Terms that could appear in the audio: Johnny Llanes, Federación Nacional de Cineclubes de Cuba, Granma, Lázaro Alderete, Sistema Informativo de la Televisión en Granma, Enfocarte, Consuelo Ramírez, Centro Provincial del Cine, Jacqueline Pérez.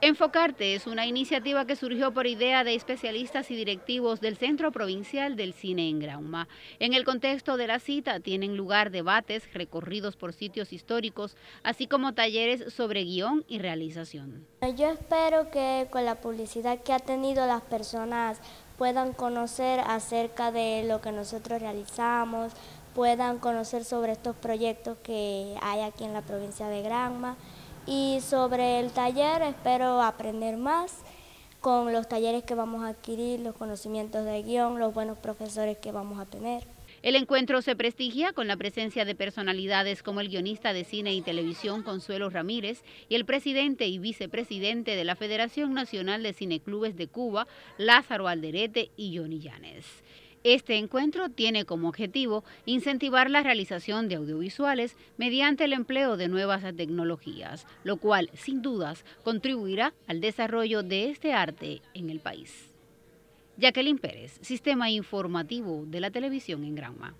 Enfocarte es una iniciativa que surgió por idea de especialistas y directivos del Centro Provincial del Cine en Granma. En el contexto de la cita tienen lugar debates, recorridos por sitios históricos, así como talleres sobre guión y realización. Yo espero que con la publicidad que ha tenido las personas puedan conocer acerca de lo que nosotros realizamos, puedan conocer sobre estos proyectos que hay aquí en la provincia de Granma. Y sobre el taller espero aprender más con los talleres que vamos a adquirir, los conocimientos de guión, los buenos profesores que vamos a tener. El encuentro se prestigia con la presencia de personalidades como el guionista de cine y televisión Consuelo Ramírez y el presidente y vicepresidente de la Federación Nacional de Cineclubes de Cuba, Lázaro Alderete y Johnny Llanes. Este encuentro tiene como objetivo incentivar la realización de audiovisuales mediante el empleo de nuevas tecnologías, lo cual, sin dudas, contribuirá al desarrollo de este arte en el país. Jacqueline Pérez, Sistema Informativo de la Televisión en Granma.